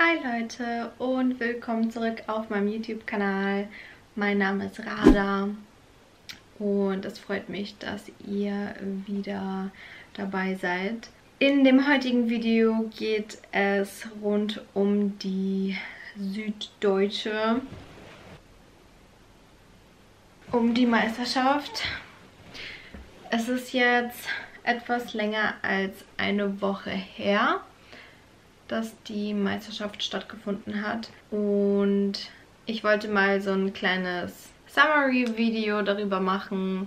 Hi Leute und willkommen zurück auf meinem YouTube-Kanal. Mein Name ist Rada und es freut mich, dass ihr wieder dabei seid. In dem heutigen Video geht es rund um die Süddeutsche, um die Meisterschaft. Es ist jetzt etwas länger als eine Woche her, dass die Meisterschaft stattgefunden hat, und ich wollte mal so ein kleines Summary-Video darüber machen,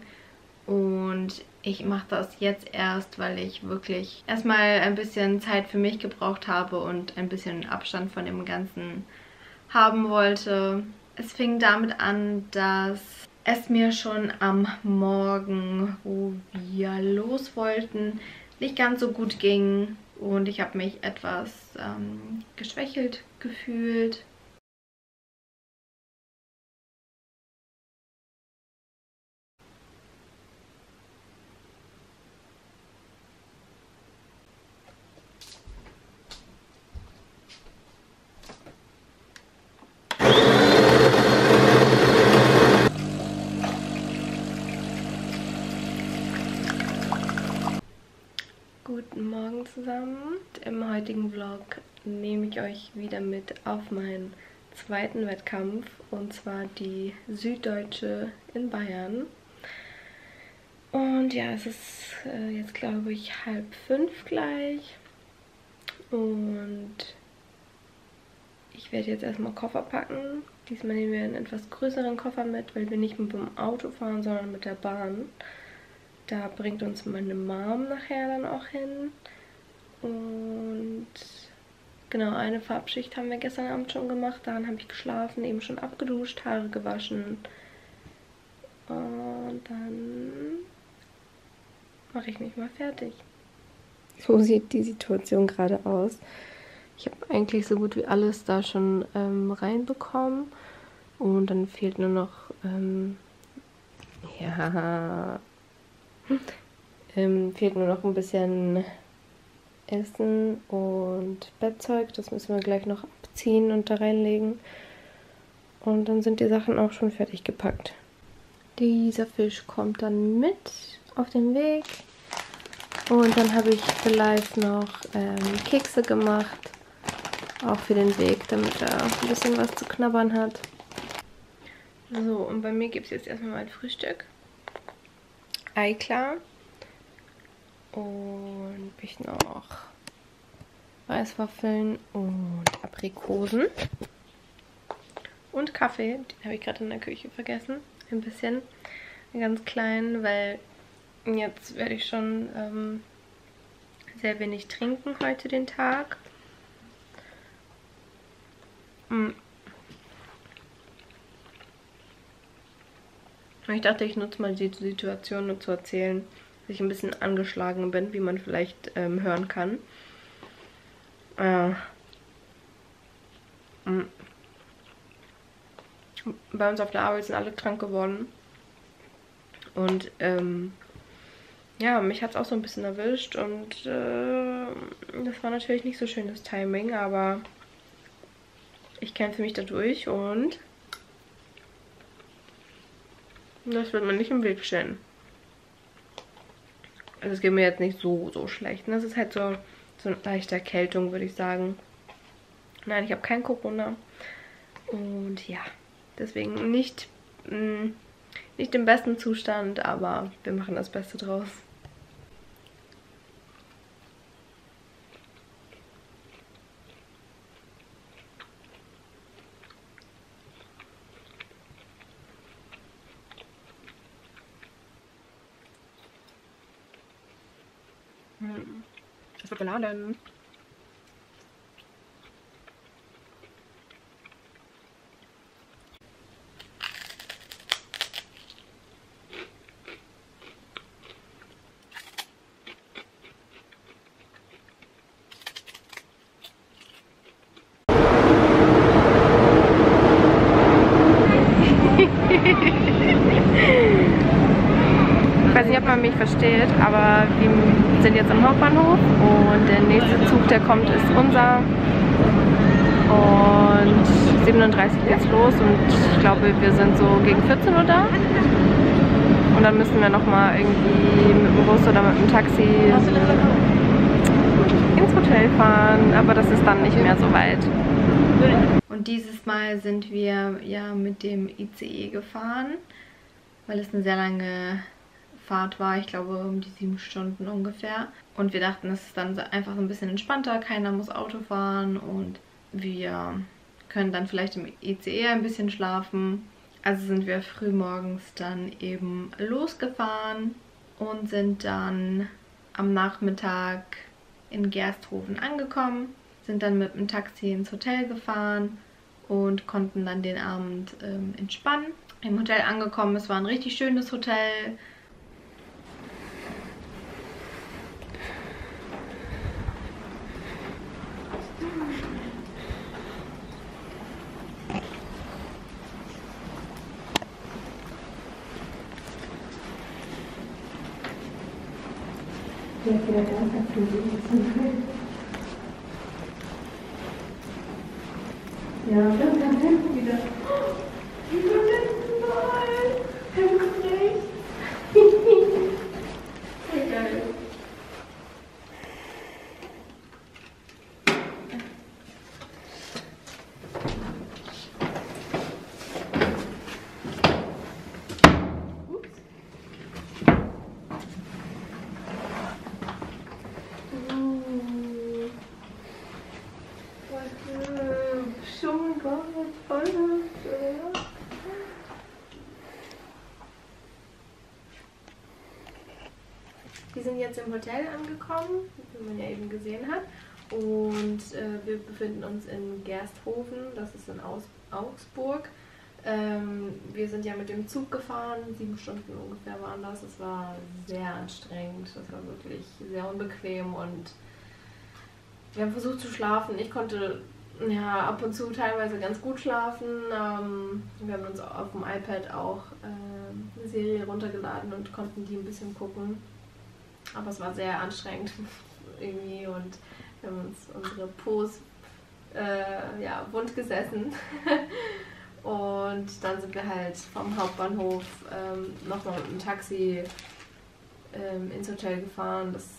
und ich mache das jetzt erst, weil ich wirklich erstmal ein bisschen Zeit für mich gebraucht habe und ein bisschen Abstand von dem Ganzen haben wollte. Es fing damit an, dass es mir schon am Morgen, wo wir los wollten, nicht ganz so gut ging. Und ich habe mich etwas geschwächelt gefühlt. Guten Morgen zusammen. Im heutigen Vlog nehme ich euch wieder mit auf meinen zweiten Wettkampf, und zwar die Süddeutsche in Bayern. Und ja, es ist jetzt, glaube ich, 4:30 gleich, und ich werde jetzt erstmal Koffer packen. Diesmal nehmen wir einen etwas größeren Koffer mit, weil wir nicht mit dem Auto fahren, sondern mit der Bahn. Da bringt uns meine Mom nachher dann auch hin. Und genau, eine Farbschicht haben wir gestern Abend schon gemacht. Daran habe ich geschlafen, eben schon abgeduscht, Haare gewaschen. Und dann mache ich mich mal fertig. So sieht die Situation gerade aus. Ich habe eigentlich so gut wie alles da schon reinbekommen. Und dann fehlt nur noch... fehlt nur noch ein bisschen Essen und Bettzeug. Das müssen wir gleich noch abziehen und da reinlegen. Und dann sind die Sachen auch schon fertig gepackt. Dieser Fisch kommt dann mit auf den Weg. Und dann habe ich vielleicht noch Kekse gemacht. Auch für den Weg, damit er ein bisschen was zu knabbern hat. So, und bei mir gibt es jetzt erstmal mein Frühstück. Eiklar und ich noch Reiswaffeln und Aprikosen und Kaffee, den habe ich gerade in der Küche vergessen, ein bisschen, einen ganz kleinen, weil jetzt werde ich schon sehr wenig trinken heute den Tag. Ich dachte, ich nutze mal die Situation, um zu erzählen, dass ich ein bisschen angeschlagen bin, wie man vielleicht hören kann. Bei uns auf der Arbeit sind alle krank geworden. Und ja, mich hat es auch so ein bisschen erwischt. Und das war natürlich nicht so schönes Timing, aber ich kämpfe mich dadurch und... das wird man nicht im Weg stellen. Also es geht mir jetzt nicht so schlecht. Das ist halt so eine leichte Erkältung, würde ich sagen. Nein, ich habe kein Corona. Und ja, deswegen nicht im besten Zustand, aber wir machen das Beste draus. Es wird geladen. Ich weiß nicht, ob man mich versteht, aber wir sind jetzt am Hauptbahnhof und der nächste Zug, der kommt, ist unser. 17:30 geht's los und ich glaube, wir sind so gegen 14 Uhr da. Und dann müssen wir nochmal irgendwie mit dem Bus oder mit dem Taxi ins Hotel fahren, aber das ist dann nicht mehr so weit. Und dieses Mal sind wir ja mit dem ICE gefahren, weil es eine sehr lange Fahrt war, ich glaube um die 7 Stunden ungefähr. Und wir dachten, es ist dann einfach so ein bisschen entspannter, keiner muss Auto fahren und wir können dann vielleicht im ICE ein bisschen schlafen. Also sind wir frühmorgens dann eben losgefahren und sind dann am Nachmittag in Gersthofen angekommen, sind dann mit dem Taxi ins Hotel gefahren und konnten dann den Abend entspannen. Im Hotel angekommen, es war ein richtig schönes Hotel. Ja, dann wieder. Wie du denn mal? Egal. Wir sind jetzt im Hotel angekommen, wie man ja eben gesehen hat, und wir befinden uns in Gersthofen, das ist in Augsburg. Wir sind ja mit dem Zug gefahren, 7 Stunden ungefähr waren das, es war sehr anstrengend, das war wirklich sehr unbequem und wir haben versucht zu schlafen. Ich konnte ja ab und zu teilweise ganz gut schlafen, wir haben uns auf dem iPad auch eine Serie runtergeladen und konnten die ein bisschen gucken. Aber es war sehr anstrengend irgendwie und wir haben uns unsere Pose ja, bunt gesessen. Und dann sind wir halt vom Hauptbahnhof nochmal mit dem Taxi ins Hotel gefahren. Das,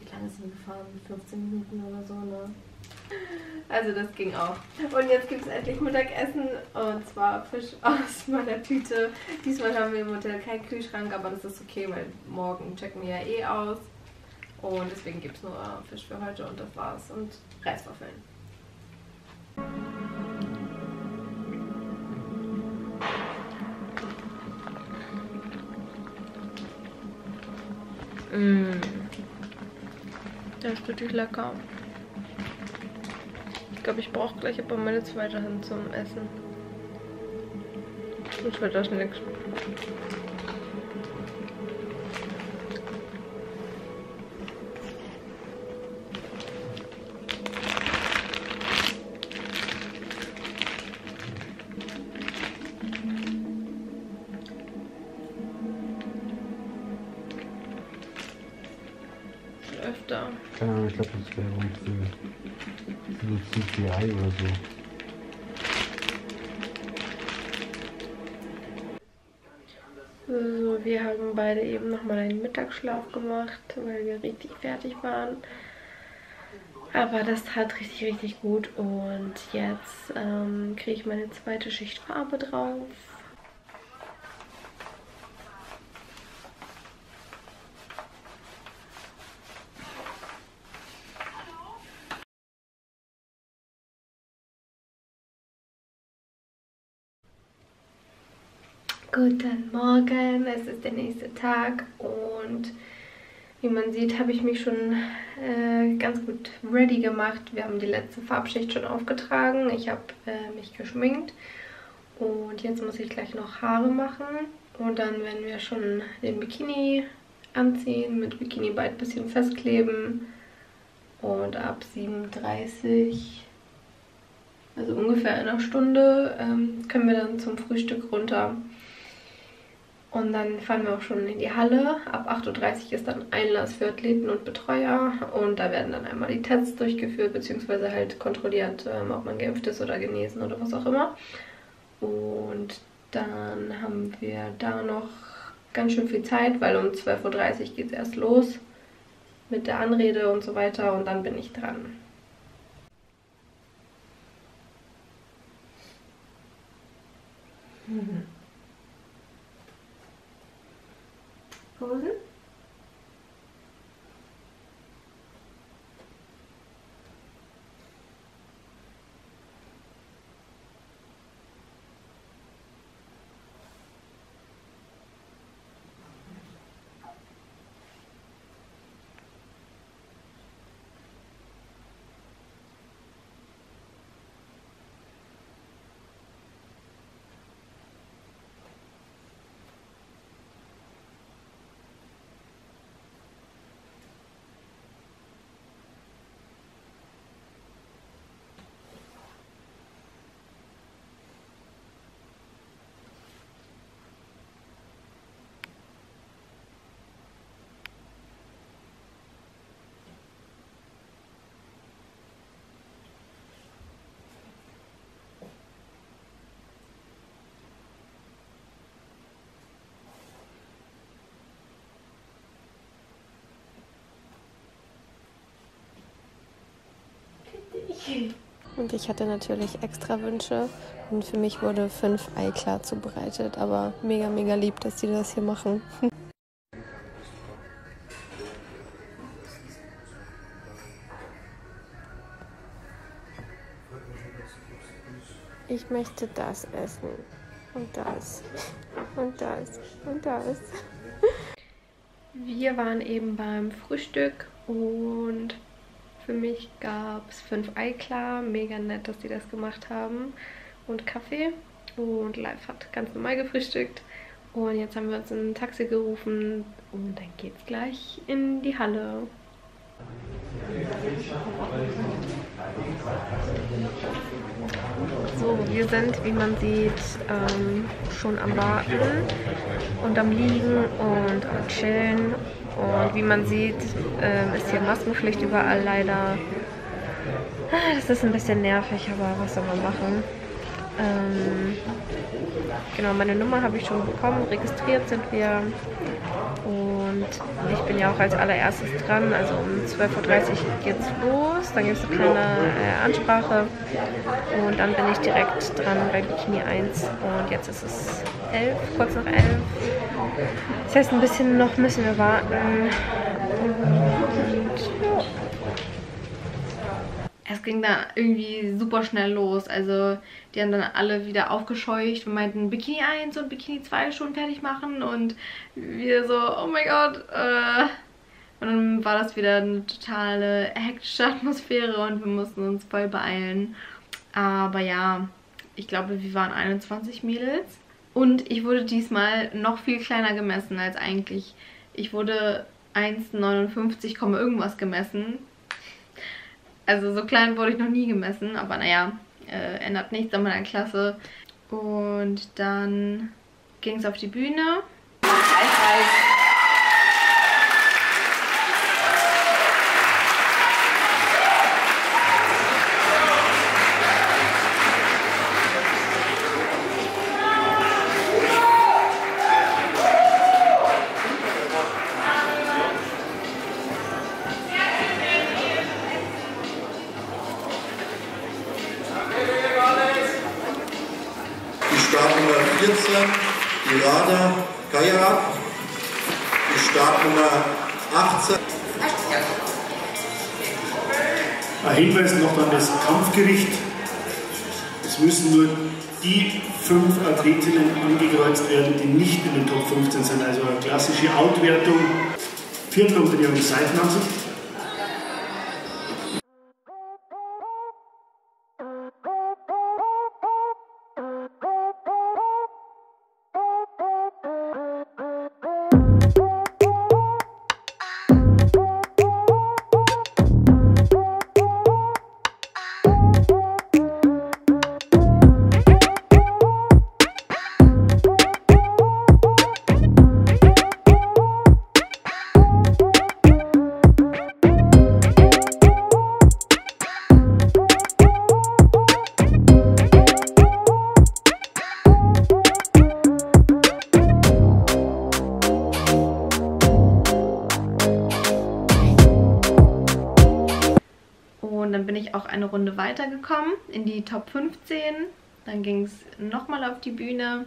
wie lange sind wir gefahren? 15 Minuten oder so, ne? Also das ging auch. Und jetzt gibt es endlich Mittagessen und zwar Fisch aus meiner Tüte. Diesmal haben wir im Hotel keinen Kühlschrank, aber das ist okay, weil morgen checken wir ja eh aus. Und deswegen gibt es nur Fisch für heute und das war's. Und Reiswaffeln. Mmh. Das ist wirklich lecker. Ich glaube, ich brauche gleich aber meine zweite Hand zum Essen. Sonst wird das nichts. Öfter. Keine Ahnung, ich glaube, das wäre für CGI oder so. So, wir haben beide eben nochmal einen Mittagsschlaf gemacht, weil wir richtig fertig waren. Aber das tat richtig gut und jetzt kriege ich meine zweite Schicht Farbe drauf. Guten Morgen, es ist der nächste Tag und wie man sieht, habe ich mich schon ganz gut ready gemacht. Wir haben die letzte Farbschicht schon aufgetragen, ich habe mich geschminkt und jetzt muss ich gleich noch Haare machen. Und dann werden wir schon den Bikini anziehen, mit Bikini-Bite ein bisschen festkleben und ab 7:30 Uhr, also ungefähr in einer Stunde, können wir dann zum Frühstück runter. Und dann fahren wir auch schon in die Halle. Ab 8:30 Uhr ist dann Einlass für Athleten und Betreuer. Und da werden dann einmal die Tests durchgeführt, beziehungsweise halt kontrolliert, ob man geimpft ist oder genesen oder was auch immer. Und dann haben wir da noch ganz schön viel Zeit, weil um 12:30 Uhr geht es erst los mit der Anrede und so weiter. Und dann bin ich dran. Hosen? Und ich hatte natürlich extra Wünsche und für mich wurde 5 Ei klar zubereitet, aber mega, mega lieb, dass die das hier machen. Ich möchte das essen und das und das und das. Wir waren eben beim Frühstück und für mich gab es 5 Ei klar, mega nett, dass die das gemacht haben, und Kaffee, und Live hat ganz normal gefrühstückt und jetzt haben wir uns ein Taxi gerufen und dann geht's gleich in die Halle. So, wir sind, wie man sieht, schon am Warten und am Liegen und am Chillen. Und wie man sieht, ist hier Maskenpflicht überall leider. Das ist ein bisschen nervig, aber was soll man machen? Genau, meine Nummer habe ich schon bekommen, registriert sind wir. Und ich bin ja auch als allererstes dran, also um 12:30 Uhr geht's los, dann gibt es eine kleine Ansprache und dann bin ich direkt dran bei Bikini 1 und jetzt ist es 11, kurz nach 11. Das heißt, ein bisschen noch müssen wir warten. Und ja. Es ging da irgendwie super schnell los, also die haben dann alle wieder aufgescheucht und meinten Bikini 1 und Bikini 2 schon fertig machen und wir so, oh mein Gott, und dann war das wieder eine totale hektische Atmosphäre und wir mussten uns voll beeilen, aber ja, ich glaube wir waren 21 Mädels und ich wurde diesmal noch viel kleiner gemessen als eigentlich, ich wurde 1,59, irgendwas gemessen. Also so klein wurde ich noch nie gemessen, aber naja, ändert nichts an meiner Klasse. Und dann ging es auf die Bühne. Ein Hinweis noch an das Kampfgericht. Es müssen nur die 5 Athletinnen angekreuzt werden, die nicht in den Top 15 sind. Also eine klassische Outwertung. 4. unter ihrem Seitenanzug. Runde weitergekommen, in die Top 15. Dann ging es nochmal auf die Bühne.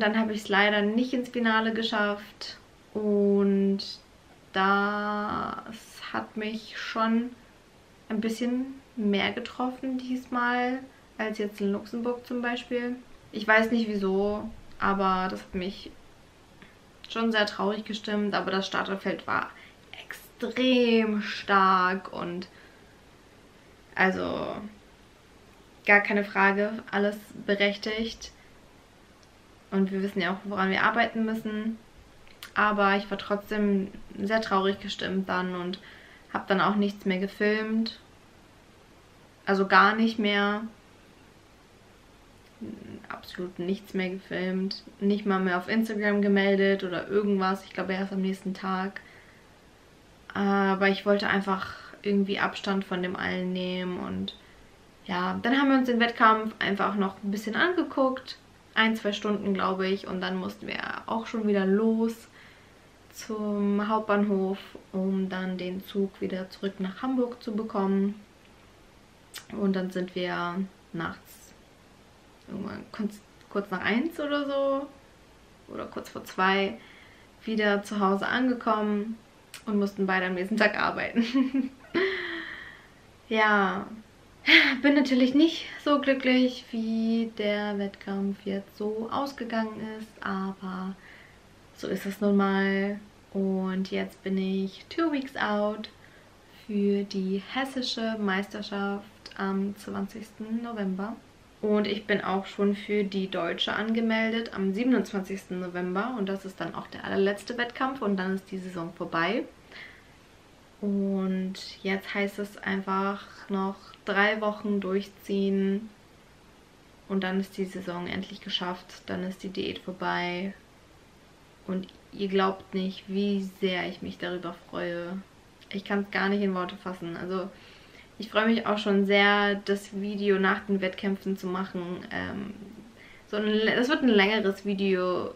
Dann habe ich es leider nicht ins Finale geschafft und das hat mich schon ein bisschen mehr getroffen diesmal als jetzt in Luxemburg zum Beispiel. Ich weiß nicht wieso, aber das hat mich schon sehr traurig gestimmt, aber das Starterfeld war extrem stark und also gar keine Frage, alles berechtigt. Und wir wissen ja auch, woran wir arbeiten müssen. Aber ich war trotzdem sehr traurig gestimmt dann und habe dann auch nichts mehr gefilmt. Also gar nicht mehr. Absolut nichts mehr gefilmt. Nicht mal mehr auf Instagram gemeldet oder irgendwas. Ich glaube erst am nächsten Tag. Aber ich wollte einfach irgendwie Abstand von dem allen nehmen. Und ja, dann haben wir uns den Wettkampf einfach noch ein bisschen angeguckt. 1-2 Stunden, glaube ich, und dann mussten wir auch schon wieder los zum Hauptbahnhof, um dann den Zug wieder zurück nach Hamburg zu bekommen. Und dann sind wir nachts irgendwann kurz nach 1 oder so oder kurz vor 2 wieder zu Hause angekommen und mussten beide am nächsten Tag arbeiten. Ja. Bin natürlich nicht so glücklich, wie der Wettkampf jetzt so ausgegangen ist, aber so ist es nun mal. Und jetzt bin ich 2 weeks out für die Hessische Meisterschaft am 20. November. Und ich bin auch schon für die Deutsche angemeldet am 27. November. Und das ist dann auch der allerletzte Wettkampf und dann ist die Saison vorbei. Und jetzt heißt es einfach noch 3 Wochen durchziehen und dann ist die Saison endlich geschafft, dann ist die Diät vorbei und ihr glaubt nicht, wie sehr ich mich darüber freue. Ich kann es gar nicht in Worte fassen. Also ich freue mich auch schon sehr, das Video nach den Wettkämpfen zu machen. Das wird ein längeres Video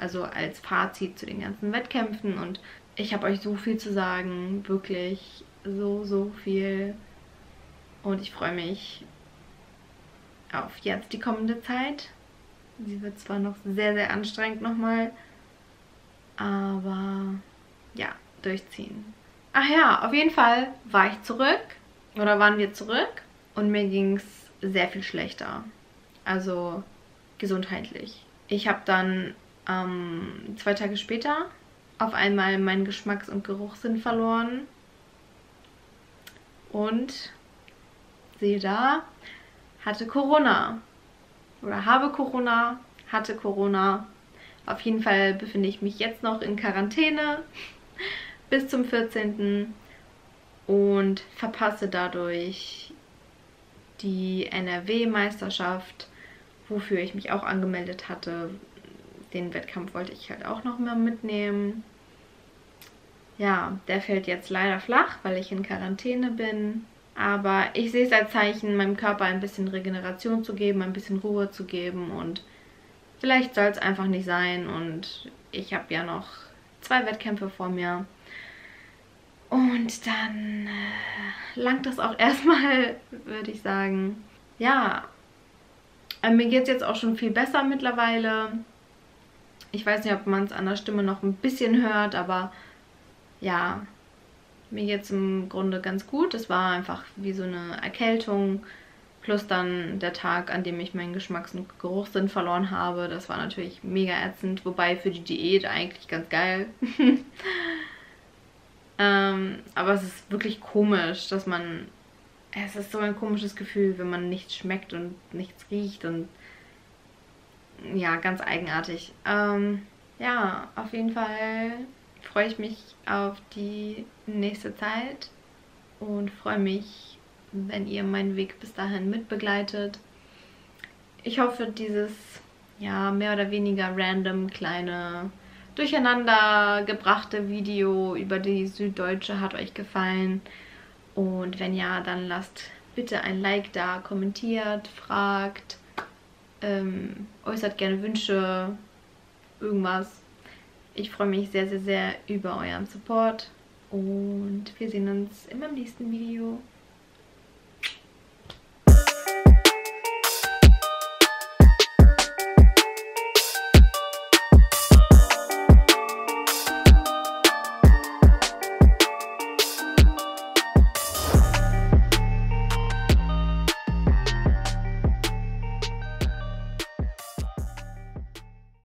also als Fazit zu den ganzen Wettkämpfen und ich habe euch so viel zu sagen, wirklich so viel und ich freue mich auf jetzt die kommende Zeit. Sie wird zwar noch sehr, sehr anstrengend nochmal, aber ja, durchziehen. Ach ja, auf jeden Fall waren wir zurück und mir ging es sehr viel schlechter, also gesundheitlich. Ich habe dann 2 Tage später auf einmal meinen Geschmacks- und Geruchssinn verloren. Und sehe da, hatte Corona. Oder habe Corona, hatte Corona. Auf jeden Fall befinde ich mich jetzt noch in Quarantäne bis zum 14. und verpasse dadurch die NRW-Meisterschaft, wofür ich mich auch angemeldet hatte. Den Wettkampf wollte ich halt auch noch mal mitnehmen. Ja, der fällt jetzt leider flach, weil ich in Quarantäne bin. Aber ich sehe es als Zeichen, meinem Körper ein bisschen Regeneration zu geben, ein bisschen Ruhe zu geben. Und vielleicht soll es einfach nicht sein. Und ich habe ja noch 2 Wettkämpfe vor mir. Und dann langt das auch erstmal, würde ich sagen. Ja, Mir geht es jetzt auch schon viel besser mittlerweile. Ich weiß nicht, ob man es an der Stimme noch ein bisschen hört, aber ja, mir geht es im Grunde ganz gut. Es war einfach wie so eine Erkältung plus dann der Tag, an dem ich meinen Geschmacks- und Geruchssinn verloren habe. Das war natürlich mega ätzend, wobei für die Diät eigentlich ganz geil. Aber es ist wirklich komisch, dass man... Es ist so ein komisches Gefühl, wenn man nichts schmeckt und nichts riecht und ja, ganz eigenartig. Ja, auf jeden Fall freue ich mich auf die nächste Zeit und freue mich, wenn ihr meinen Weg bis dahin mitbegleitet. Ich hoffe, dieses ja mehr oder weniger random kleine durcheinander gebrachte Video über die Süddeutsche hat euch gefallen. Und wenn ja, dann lasst bitte ein Like da, kommentiert, fragt, äußert gerne Wünsche, irgendwas. Ich freue mich sehr, sehr, sehr über euren Support und wir sehen uns in meinem nächsten Video.